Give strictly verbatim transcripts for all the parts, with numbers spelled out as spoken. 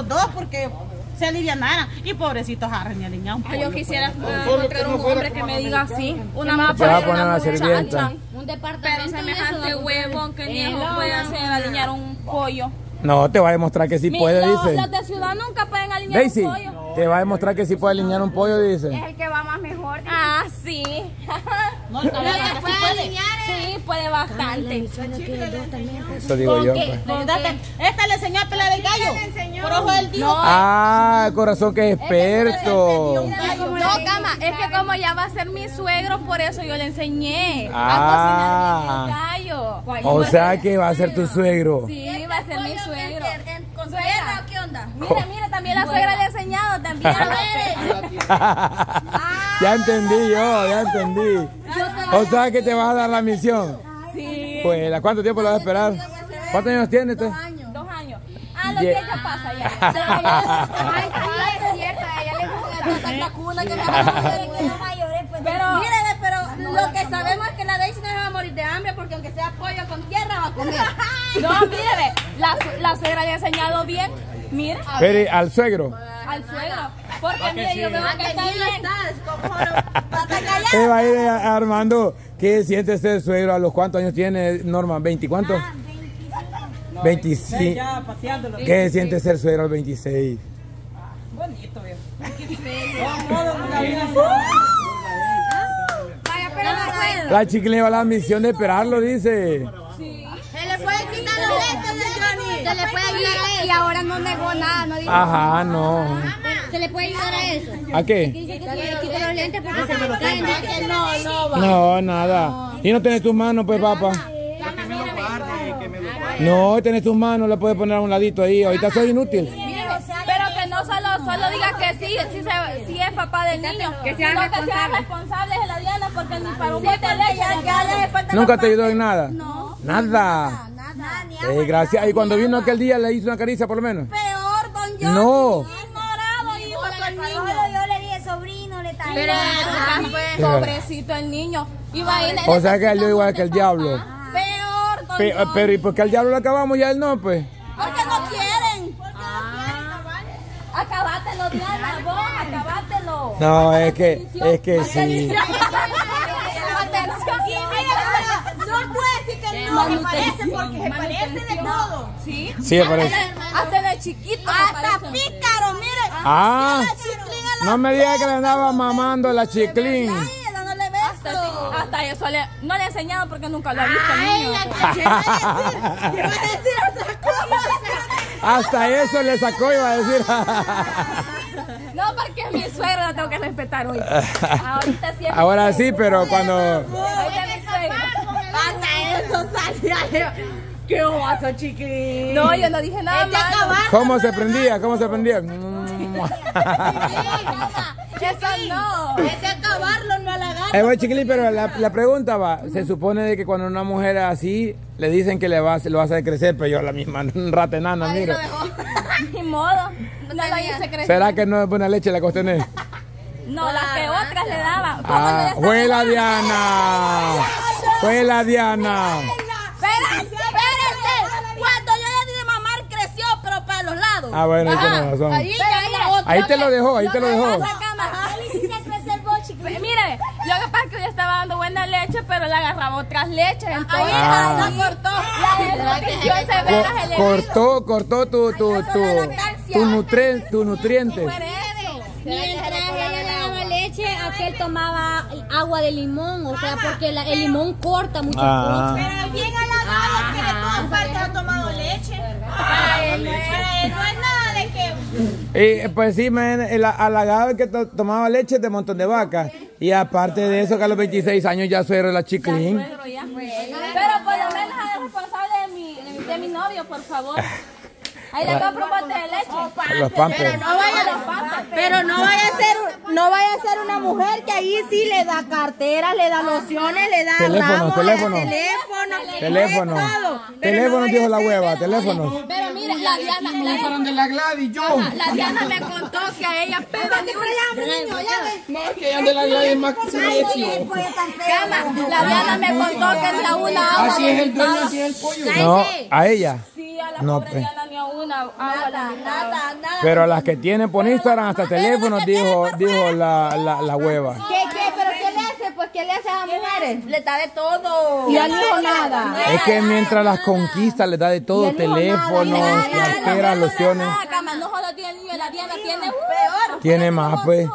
los dos porque se alivianaran. Y pobrecitos Harry, niña, un ay, yo quisiera encontrar un hombre que me diga así. Una mapa, una muchacha, un departamento. Pero semejante huevo que ni no puede hacer alinear un pollo. No, te va a demostrar que sí puede, dice. Los de ciudad nunca pueden alinear un pollo. Te va a demostrar que sí puede alinear un pollo, dice. Es el que va más mejor. Ah, sí. No, no, puede. Sí, puede bastante. Eso digo yo. Esta le enseñó a pelar el gallo. Por ojo del dios. Ah, corazón que es experto. No, cama, es que como ya va a ser mi suegro, por eso yo le enseñé a cocinar el gallo. O sea que va a ser tu suegro. Sí, va a ser mi suegro. ¿Con suegra o qué onda? Mira, mira, también la suegra le he enseñado, también a ver. Ya entendí yo, ya entendí. O sea que te vas a dar la misión. Sí. Pues, ¿a cuánto tiempo lo vas a esperar? ¿Cuántos años tienes? Dos años. Dos años. Ah, lo que ya pasa ya. Vacuna, que me mayores, pues, pero, mírale, pero no, lo que sabemos es que la Daysi no se va a morir de hambre porque aunque sea pollo con tierra va a comer. No, mírale, la, la suegra le ha enseñado bien. Mira. Pero al suegro. Al suegro. Porque mire, sí, yo veo que está bien. ¿Qué va a ir a Armando? ¿Qué siente este suegro? ¿A los cuántos años tiene Norma? ¿veinte cuántos? Ah, veinticinco. veinticinco. Ya, paseándolo. ¿Qué veintiséis. Siente ser suegro al veintiséis? Ah, bonito, viejo. La chicle le va la misión de esperarlo, dice. Sí. Se le puede quitar los lentes del Johnny. Se le puede ayudar a eso. Y ahora no negó nada, no dijo. Ajá, no. Se le puede ayudar a eso. ¿A qué? Dice que se le quita los lentes porque se le caen. No, no va. No, nada. ¿Y no tenés tus manos, pues, papá? No, tenés tus manos, la puedes poner a un ladito ahí. Ahorita soy inútil. Solo, solo diga que sí, sí, se, sí es papá del niño. Que sean responsables. responsables de la Diana porque ni para un bote de leche ya le falta. ¿Nunca te ayudó en nada? No. Nada. Nada, nada. Eh, gracias. Y cuando vino aquel día le hizo una caricia por lo menos. Peor, don John. No. Ignorado, hijo del niño. Yo le dije sobrino, le traía. Pero era pobrecito el niño. O sea que salió igual que el diablo. Peor, don John. Pero ¿y por qué al diablo lo acabamos ya él no, pues? Porque no quieren. Acabátelo, Diana, vos, acabátelo. No, es que, es que sí. No puede decir que no se parece, porque se parece de todo. Sí, se parece. Hasta de chiquito. Hasta pícaro, miren. Ah, no me digas que le andaba mamando la chiclín. Hasta eso le, no le he enseñado porque nunca lo he visto. Ay, la que va a decir otra cosa. Hasta eso le sacó, iba a decir. No, porque es mi suegra, la tengo que respetar hoy. Ahorita sí. Ahora sí, pero cuando. Ahorita es mi suegra. Hasta eso salía. ¿Qué oso, chiquilín? No, yo no dije nada malo. ¿Cómo se prendía? ¿Cómo se prendía? Eso no. Es de acabarlo, no halagarlo. Eh, bueno, chiquilín, pero la, la pregunta va. Se supone de que cuando una mujer así, le dicen que le va, lo vas a hacer crecer, pero yo la misma rata enana, mira. Ni modo. No la hice crecer. ¿Será que no es buena leche la cuestión es? No, las que otras le daba. Ah, ¡fue la Diana! ¡Fue la Diana! Ah, bueno, ahí tenés razón. Ahí, ahí te lo dejó, ahí te lo dejó. Mire, lo que pasa es que yo estaba dando buena leche, pero le agarraba otras leches. Entonces, ah, la cortó. La desnutrición severa se le cortó, cortó tu, tu, tu, tu, nutri tu nutriente. Mientras ella daba leche, aquel tomaba agua de limón, o sea, porque la, el limón corta muchas cosas. Pero bien halagado que de todas partes ha tomado leche. Para él no es nada de que... Y pues sí, man, el halagado que to tomaba leche de montón de vacas. Y aparte de eso, que a los veintiséis años ya suero la chiclín. Ya suero, ya. Pero por lo menos es responsable de mi, de mi, de mi novio, por favor. Ahí le compro un bote de leche. Oh, pampers, pero no vaya, oh, pero no vaya a ser, no vaya a ser una mujer que ahí sí le da carteras, le da lociones, le da teléfono, ramos, teléfono, le da teléfono, teléfono, teléfono, teléfono, dijo la hueva, teléfono. Pero mira, la Diana, la Diana de la Gladys, yo. La Diana me contó que a ella, pero ni un niño, ya más que ella de la Gladys más que se la Diana me contó que en la una. Así es el dueño, así es el pollo. No, a ella. Sí, a la pobre Diana ni a una. Nada, nada, nada. Pero las que tienen por Instagram hasta teléfono, dijo, dijo la, la, la hueva. ¿Qué, qué? ¿Pero qué le hace? Pues ¿qué le hace a mujeres? Le da de todo. Ya no dijo nada. Es que mientras las conquista, le da de todo, teléfonos, carteras, lociones. No solo tiene el niño, la Diana tiene peor. Tiene más, pues.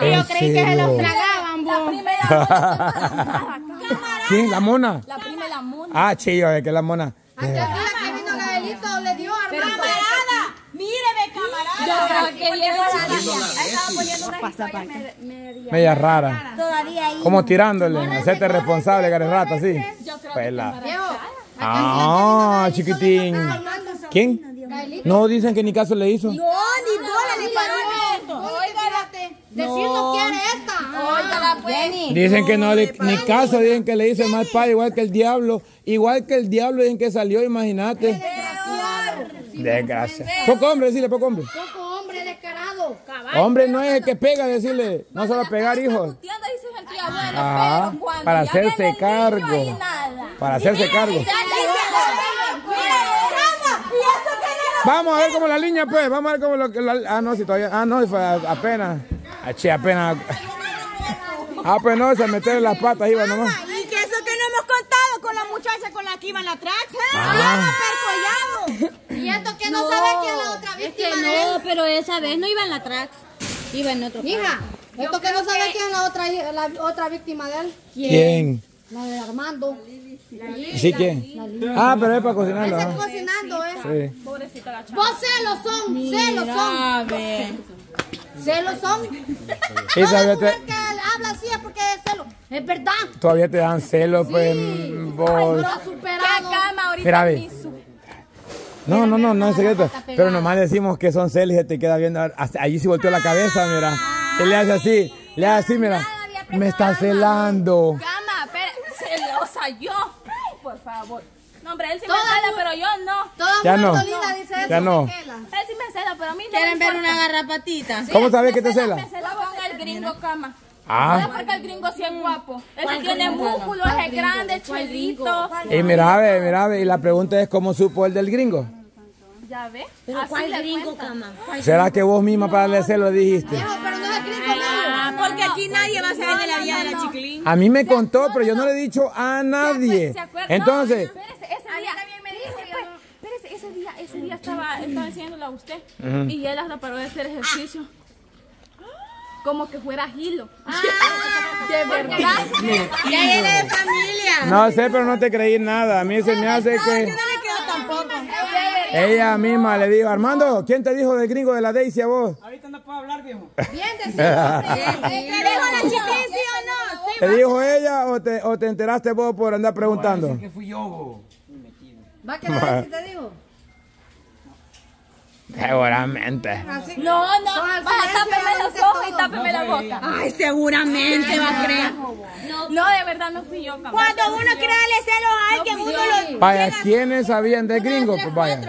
Yo creí que se los tragaban, vos. ¿Quién? ¿La mona? La prima y la mona. Ah, chillo, es que la mona. Aquí la que vino Gabelito le dio a camarada. Míreme, camarada. Yo estaba poniendo una historia media rara. Todavía ahí. Como tirándole. Hacerte responsable, cara de rata, sí. Pela. Ah, chiquitín. ¿Quién? No, dicen que ni caso le hizo. No, ni bola le paró. Oígate. Decirnos quién es esta. Dicen que no, ni caso, dicen que le hizo mal padre, igual que el diablo. Igual que el diablo, dicen que salió, imagínate. Desgracia. Poco hombre, decirle, poco hombre. Poco hombre, descarado. Hombre no es el que pega, decirle. No se va a pegar, hijo. Para hacerse cargo. Para hacerse cargo. Vamos a ver cómo la línea, pues. Vamos a ver cómo lo que... Ah, no, si todavía... Ah, no, fue apenas. Aché, apenas... Apenas a meter las patas, iba nomás. Y que eso que no hemos contado con la muchacha con la que iban atrás. ¡Ah! ¡Percollado! Y esto que no, no sabe quién es la otra víctima. Es que no, ¿eh? Pero esa vez no iba en la atrás. Iba en otro. Hija, esto que no sabe que... quién es la otra, la otra víctima de él. ¿Quién? ¿Quién? La de Armando. La Lili, ¿sí quién? Ah, pero es para cocinarlo. Está cocinando, ¿eh? Sí. Pobrecita la chava. Vos celos son, celos son. Celos son. Y todavía te... que habla así es porque es celo. Es verdad. Todavía te dan celos, sí. Pues vos. Ay, no lo has superado. Mira, ve. No, no, no, no es secreto. Pero nomás decimos que son celos y te queda viendo. Allí se volteó la cabeza, mira. Ay, él le hace así, le hace así, mira. Me está celando. Yo, ay, por favor. No, hombre, él sí todas, me cela, pero yo no. Toda ya no. Linda dice eso, ya no. Él sí me cela, pero a mí no. ¿Quieren ver una garrapatita? Sí, ¿cómo sabes que te cela? Me cela con el gringo, cama. Ah. No, porque el gringo sí es guapo. Él tiene músculos, es grande, chulito. Y mira, ve, mira, ve. Y la pregunta es: ¿cómo supo el del gringo? Ya ve. ¿Pero así cuál gringo, cama? ¿Será que vos misma para darle celo dijiste? No, pero no es gringo, no. Porque aquí nadie va a saber de la vida de la chiquilín. A mí me contó, pero yo no le he dicho a nadie. Entonces... Espérese, ese día, ese día estaba, estaba enseñándola a usted. Y él hasta paró de hacer ejercicio. Como que fuera hilo. De verdad. Ya era de familia. No sé, pero no te creí nada. A mí se me hace que... Ella misma le dijo, Armando, ¿quién te dijo del gringo de la Daysi a vos? Ahorita no puedo hablar, viejo. Bien, decimos. ¿Te dijo la chiquín, sí o no? ¿Te dijo ella o te, o te enteraste vos por andar preguntando? No, que fui yo. ¿Va a querer decir te dijo? Seguramente. No, no, vas a tápeme los ojos y tápeme la boca. Ay, seguramente va a creer. No, de verdad no fui yo, cabrón. Cuando uno quiere darle celos a alguien, uno lo... Vaya, ¿quiénes sabían de gringo? Pues vaya.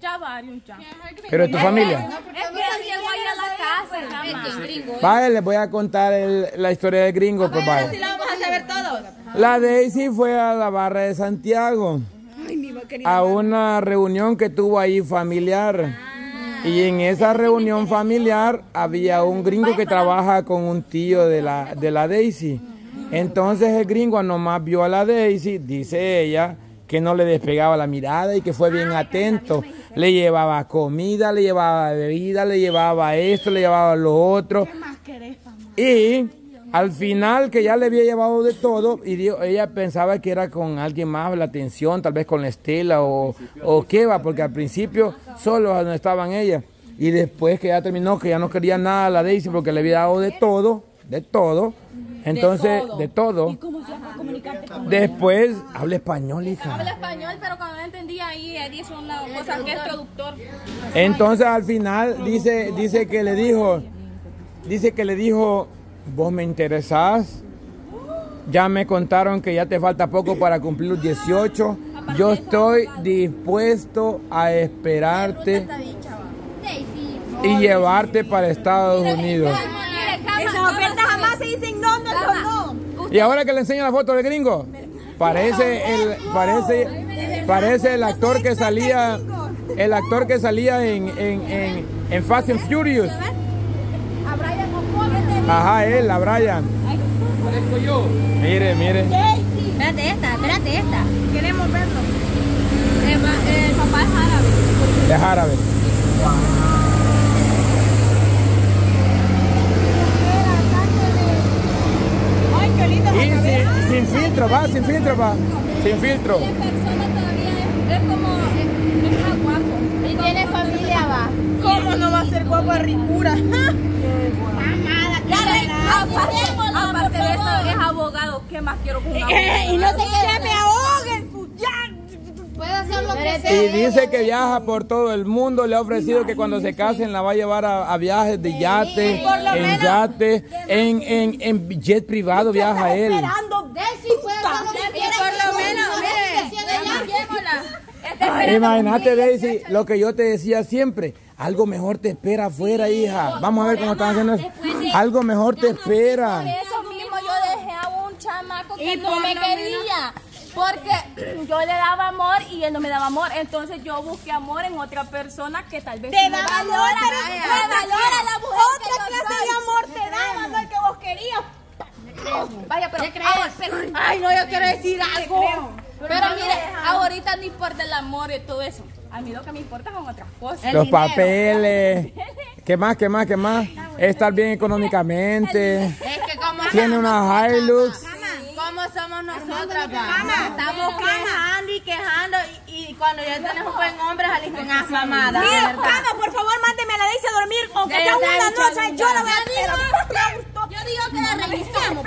Ya varios, ya. Pero es tu familia. Es que así llegó ahí a la casa. Vaya, les voy a contar la historia de gringo, pues vaya. ¿Así la vamos a saber todos? La Daysi fue a la barra de Santiago. A una reunión que tuvo ahí familiar. Ah, y en esa reunión familiar había un gringo que trabaja con un tío de la, de la Daysi. Entonces el gringo nomás vio a la Daysi, dice ella, que no le despegaba la mirada y que fue bien atento. Le llevaba comida, le llevaba bebida, le llevaba esto, le llevaba lo otro. Y al final, que ya le había llevado de todo, y dijo, ella pensaba que era con alguien más la atención, tal vez con la Estela o, o qué va, porque al principio solo no estaban ellas. Y después que ya terminó, que ya no quería nada la Daysi porque le había dado de todo, de todo. Entonces, de todo. ¿Y cómo se llama comunicarte con ella? Después, habla español, hija. Habla español, pero cuando no entendía ahí, él hizo una cosa que es traductor. Entonces, al final, dice, dice que le dijo, dice que le dijo... Vos me interesás, ya me contaron que ya te falta poco para cumplir los dieciocho, yo estoy dispuesto a esperarte y llevarte para Estados Unidos. Esas ofertas jamás se dicen no, no, no. Y ahora que le enseño la foto del gringo, parece el, parece, parece el actor que salía... El actor que salía en, en, en, en Fast and Furious. A Brian O'Connor. Ajá, él, a Brian. Parezco yo. Mire, mire. Espérate esta, espérate esta. Queremos verlo. El, el papá es árabe. Es árabe. Y sin, sin filtro, va, sin filtro, va. Sin filtro. En persona todavía es como... es guapo. Y tiene familia, va. ¿Cómo no va a ser guapo a ricura? Mamada, cara. Aparte de eso, es abogado. ¿Qué más quiero con un abogado? Y no te quedes, me ahoguen. Puede hacer lo que sea. Y dice que viaja por todo el mundo. Le ha ofrecido que cuando se casen la va a llevar a, a viajes de yate, en yate, en, en, en jet privado viaja él. Imagínate, Daysi, lo que yo te decía siempre, algo mejor te espera afuera, sí, hija. Vamos a ver cómo están haciendo eso. De, algo mejor te espera. Por eso mismo yo dejé a un chamaco que no, no me no, quería, no. Porque yo le daba amor y él no me daba amor. Entonces yo busqué amor en otra persona que tal vez... Te da valor, me valora, me valora la mujer. Otra que clase de amor te da, no el que vos querías. Vaya, pero, ahora, pero... Ay, no, yo quiero decir algo. Pero, Pero mire, ahorita no importa el amor y todo eso. A mí lo que me importa son otras cosas. El Los dinero, papeles. ¿Qué más, qué más, qué más? Estar bien económicamente. Es que como tiene una Hilux. ¿Cómo somos nosotras, mamá? Estamos quejando y quejando. Y, y cuando ya tenemos buen hombre, salimos con esa mamada. Mira, mamá, por favor, mándeme a la Daysi a dormir. Aunque sea una noche, yo la voy a hacer. Yo digo que la revisamos.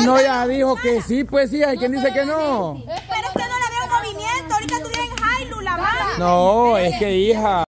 Y no, ya dijo que sí, pues sí, hay quien dice que no. Pero es que no la veo en movimiento, ahorita estuviera en Hilux la mala. No, es que hija.